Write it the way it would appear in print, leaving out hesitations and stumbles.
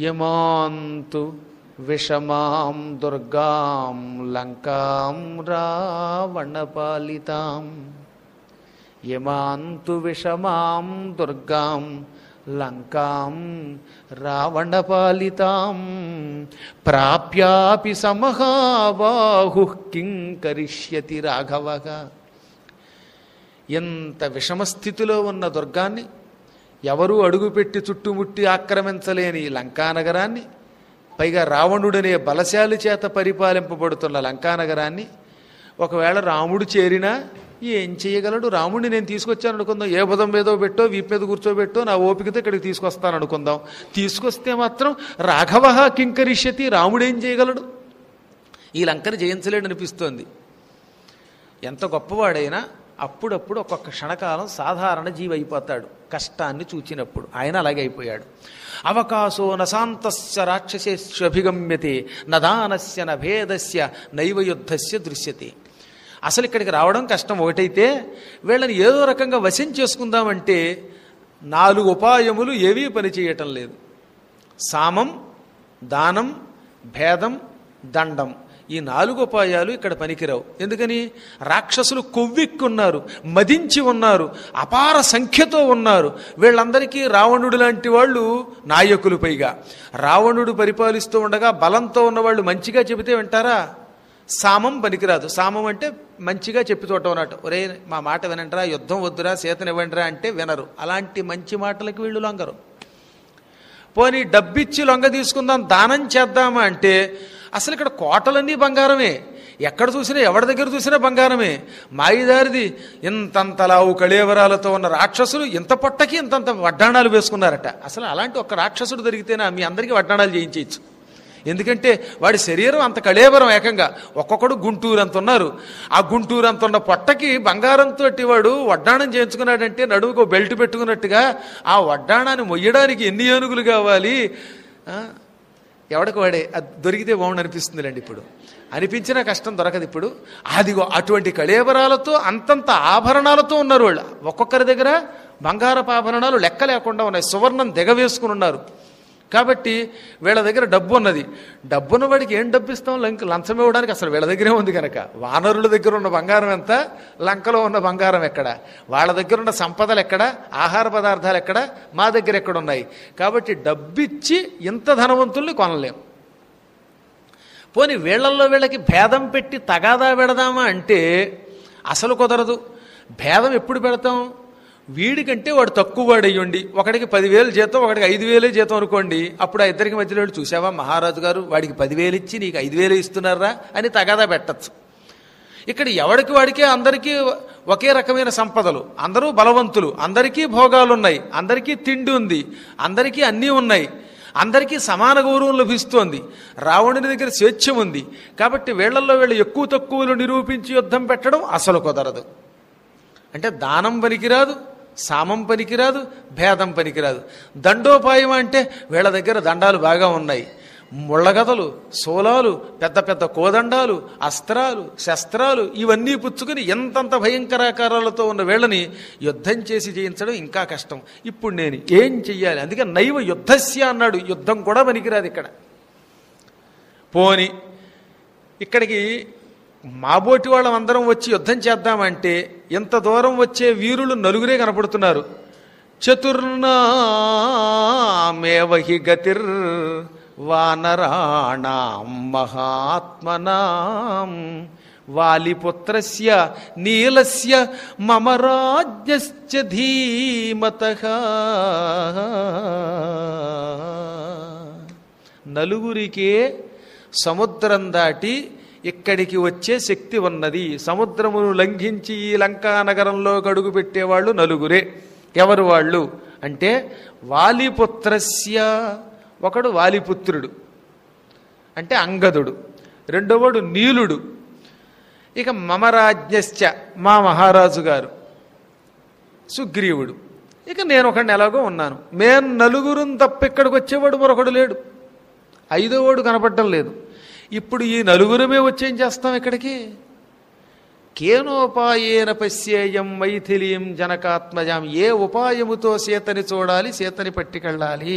यमान्तु विषमां दुर्गां लंकां रावणपालितां। यमान्तु विषमां दुर्गां लंकां रावणपालितां। प्राप्यापि समहाबाहुः किं करिष्यति राघवः। ఎంత విషమ స్థితిలో ఉన్న దుర్గాన్ని, ఎవరూ అడుగుపెట్టి చుట్టుముట్టి ఆక్రమించలేని లంకానగరాన్ని, పైగా రావణుడనే బలశాలి చేత పరిపాలింపబడుతున్న లంకానగరాన్ని ఒకవేళ రాముడు చేరినా ఏం చేయగలడు? రాముడిని నేను తీసుకొచ్చాను అనుకుందాం, ఏ బుధం ఏదో పెట్టో, వీపు మీద కూర్చోబెట్టో, నా ఓపికతో ఇక్కడికి తీసుకొస్తాను అనుకుందాం. తీసుకొస్తే మాత్రం రాఘవః కిం కరిష్యతి, రాముడేం చేయగలడు? ఈ లంకను జయించలేడు అనిపిస్తోంది. ఎంత గొప్పవాడైనా అప్పుడప్పుడు ఒక్కొక్క క్షణకాలం సాధారణ జీవి అయిపోతాడు కష్టాన్ని చూచినప్పుడు. ఆయన అలాగే అయిపోయాడు. అవకాశో నశాంతస్య రాక్షసేషు అభిగమ్యతే, నదానస్య నభేదస్య నైవ యుద్ధస్య దృశ్యతే. అసలు ఇక్కడికి రావడం కష్టం ఒకటైతే, వీళ్ళని ఏదో రకంగా వశం చేసుకుందామంటే నాలుగు ఉపాయములు ఏవీ పనిచేయటం లేదు. సామం, దానం, భేదం, దండం, ఈ నాలుగు ఉపాయాలు ఇక్కడ పనికిరావు. ఎందుకని? రాక్షసులు కొవ్వెక్కున్నారు, మదించి ఉన్నారు, అపార సంఖ్యతో ఉన్నారు. వీళ్ళందరికీ రావణుడు లాంటి వాళ్ళు నాయకులు. పైగా రావణుడు పరిపాలిస్తూ ఉండగా బలంతో ఉన్నవాళ్ళు మంచిగా చెబితే వింటారా? సామం పనికిరాదు. సామం అంటే మంచిగా చెప్పుతోట ఉన్నట్టు, ఒరే మా మాట వినంటరా, యుద్ధం వద్దురా, సీతనివ్వండిరా అంటే వినరు. అలాంటి మంచి మాటలకు వీళ్ళు లొంగరు. పోనీ డబ్బిచ్చి లొంగ తీసుకుందాం, దానం చేద్దామా అంటే అసలు ఇక్కడ కోటలన్నీ బంగారమే, ఎక్కడ చూసినా ఎవరి దగ్గర చూసినా బంగారమే. మాయిదారిది ఇంతంతలావు కళేవరాలతో ఉన్న రాక్షసులు ఇంత పొట్టకి ఇంతంత వడ్డాణాలు వేసుకున్నారట. అసలు అలాంటి ఒక రాక్షసుడు దొరికితేనా మీ అందరికీ వడ్డాణాలు చేయించవచ్చు. ఎందుకంటే వాడి శరీరం అంత కళేవరం, ఏకంగా ఒక్కొక్కడు గుంటూరు అంత ఉన్నారు. ఆ గుంటూరు అంత ఉన్న పొట్టకి బంగారంతో వాడు వడ్డాణం చేయించుకున్నాడంటే నడువుకు బెల్ట్ పెట్టుకున్నట్టుగా ఆ వడ్డాణాన్ని మొయ్యడానికి ఎన్ని ఏనుగులు కావాలి? ఎవడికి వాడే అది దొరికితే బాగుండు అనిపిస్తుందిలేండి. ఇప్పుడు అనిపించినా కష్టం, దొరకదు. ఇప్పుడు అదిగో అటువంటి కళేబరాలతో అంతంత ఆభరణాలతో ఉన్నారు వాళ్ళు. ఒక్కొక్కరి దగ్గర బంగారపు ఆభరణాలు లెక్క లేకుండా ఉన్నాయి, సువర్ణం దిగవేసుకుని ఉన్నారు. కాబట్టి వీళ్ళ దగ్గర డబ్బు ఉన్నది. డబ్బున్న వాడికి ఏం డబ్బు ఇస్తాం? లంచం ఇవ్వడానికి అసలు వీళ్ళ దగ్గరే ఉంది కనుక. వానరుల దగ్గర ఉన్న బంగారం ఎంత, లంకలో ఉన్న బంగారం ఎక్కడ? వాళ్ళ దగ్గర ఉన్న సంపదలు ఎక్కడ, ఆహార పదార్థాలు ఎక్కడ, మా దగ్గర ఎక్కడున్నాయి? కాబట్టి డబ్బిచ్చి ఇంత ధనవంతుల్ని కొనలేం. పోనీ వీళ్ళల్లో వీళ్ళకి భేదం పెట్టి తగాదా పెడదామా అంటే అసలు కుదరదు. భేదం ఎప్పుడు పెడతాం? వీడికంటే వాడు తక్కువ వాడు అయ్యండి, ఒకడికి 10,000 జీతం, ఒకడికి 5,000 జీతం అనుకోండి. అప్పుడు ఆ ఇద్దరికి మధ్యలో చూసావా మహారాజు గారు, వాడికి 10,000 ఇచ్చి నీకు 5,000 ఇస్తున్నారా అని తగాదా పెట్టచ్చు. ఇక్కడ ఎవడికి వాడికే అందరికీ ఒకే రకమైన సంపదలు, అందరూ బలవంతులు, అందరికీ భోగాలు ఉన్నాయి, అందరికీ తిండి ఉంది, అందరికీ అన్నీ ఉన్నాయి, అందరికీ సమాన గౌరవం లభిస్తోంది, రావణుని దగ్గర స్వేచ్ఛ ఉంది. కాబట్టి వీళ్లల్లో వీళ్ళు ఎక్కువ తక్కువలు నిరూపించి యుద్ధం పెట్టడం అసలు కుదరదు. అంటే దానం పనికిరాదు, సామం పనికిరాదు, భేదం పనికిరాదు. దండోపాయం అంటే వీళ్ళ దగ్గర దండాలు బాగా ఉన్నాయి, ముళ్ళగదలు, శూలాలు, పెద్ద పెద్ద కోదండాలు, అస్త్రాలు, శస్త్రాలు ఇవన్నీ పుచ్చుకుని ఎంతంత భయంకరాకారాలతో ఉన్న వీళ్ళని యుద్ధం చేసి జయించడం ఇంకా కష్టం. ఇప్పుడు నేను ఏం చెయ్యాలి? అందుకే నైవ యుద్ధస్య అన్నాడు. యుద్ధం కూడా పనికిరాదు ఇక్కడ. పోని ఇక్కడికి మాబోటి వాళ్ళం అందరం వచ్చి యుద్ధం చేద్దామంటే ఎంత దూరం వచ్చే వీరులు నలుగురే కనపడుతున్నారు. చతుర్ణామేవహి గతిర్ వానరాణాం మహాత్మనాం, వాలిపుత్రస్య నీలస్య మమ రాజ్యస్య ధీమతః. నలుగురికే సముద్రం దాటి ఇక్కడికి వచ్చే శక్తి ఉన్నది. సముద్రమును లంఘించి ఈ లంకా నగరంలో అడుగు పెట్టేవాళ్ళు నలుగురే. ఎవరు వాళ్ళు అంటే వాలిపుత్రస్య, ఒకడు వాలిపుత్రుడు అంటే అంగదుడు, రెండోవాడు నీలుడు, ఇక మమరాజ్ఞశ్చ మా మహారాజు గారు సుగ్రీవుడు, ఇక నేను ఒకడిని ఎలాగో ఉన్నాను. మేము నలుగురుని తప్ప ఇక్కడికి వచ్చేవాడు మరొకడు లేడు, ఐదోవాడు కనపడటం లేదు. ఇప్పుడు ఈ నలుగురమే వచ్చేం చేస్తాం ఇక్కడికి? కేనోపాయేన పశ్యేయం మైథిలీం జనకాత్మజాం, ఏ ఉపాయముతో సీతని చూడాలి, సీతని పట్టుకెళ్ళాలి.